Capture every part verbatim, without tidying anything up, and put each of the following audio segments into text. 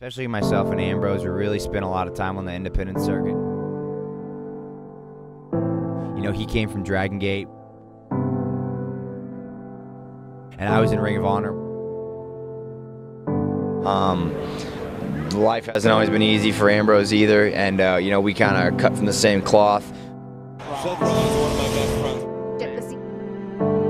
Especially myself and Ambrose, we really spent a lot of time on the independent circuit. You know, he came from Dragon Gate, and I was in Ring of Honor. Um, life hasn't always been easy for Ambrose either, and uh, you know, we kind of are cut from the same cloth. Seth Rollins is one of my best friends. But will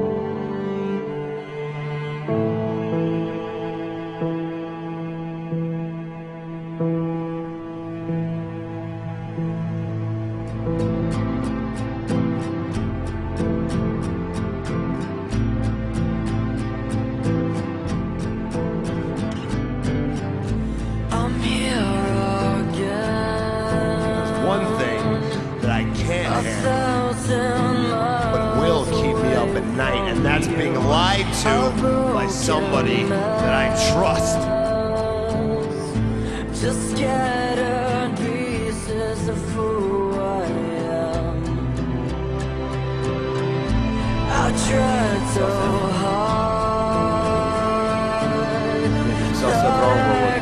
keep me up at night, and that's being lied to by somebody that I trust. Just scattered pieces of who I am. I tried so hard. I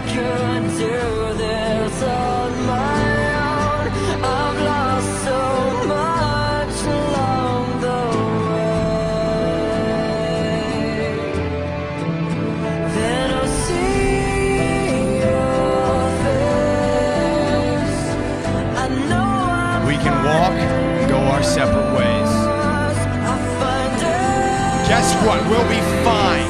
couldn't do this on my own. I've lost so. Separate ways. Guess what? We'll be fine.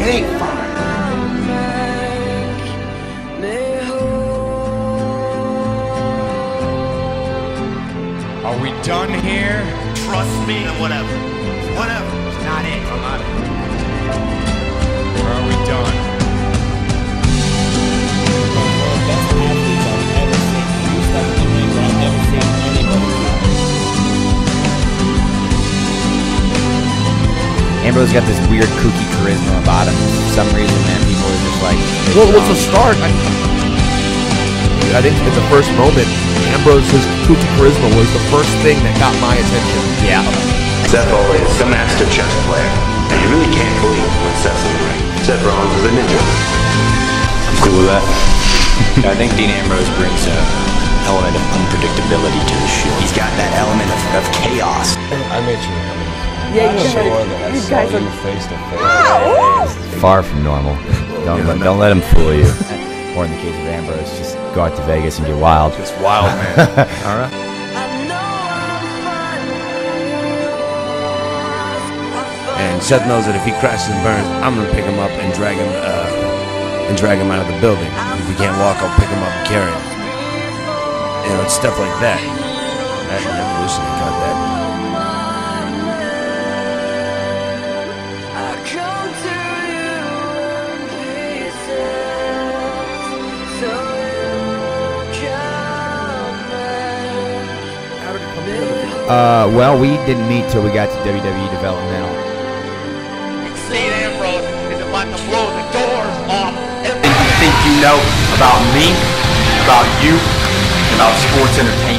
It ain't fine. Are we done here? Trust me. Whatever. Whatever. It's not it. I'm not it. Or are we done? Ambrose got this weird kooky charisma about him. For some reason, man, people are just like. Well, what's the start? I I think in the first moment, Ambrose's kooky charisma was the first thing that got my attention. Yeah. Seth Rollins is a master chess player, and you really can't believe what Seth's doing. Seth Rollins is a ninja. I'm cool with that. I think Dean Ambrose brings an element of unpredictability to the show. He's got that element of, of chaos. I made you coming. Yeah, you sure that I saw you face to face. Far from normal. Don't, yeah, let, don't let him fool you. Or in the case of Ambrose, just go out to Vegas and get wild. Just wild, man. All right. And Seth knows that if he crashes and burns, I'm gonna pick him up and drag him uh, and drag him out of the building. If he can't walk, I'll pick him up and carry him. You know, it's stuff like that. That Evolution got that. Uh, well, we didn't meet till we got to W W E Developmental. Dean Ambrose is about to blow the doors off everything you think you know about me, about you, and about sports entertainment.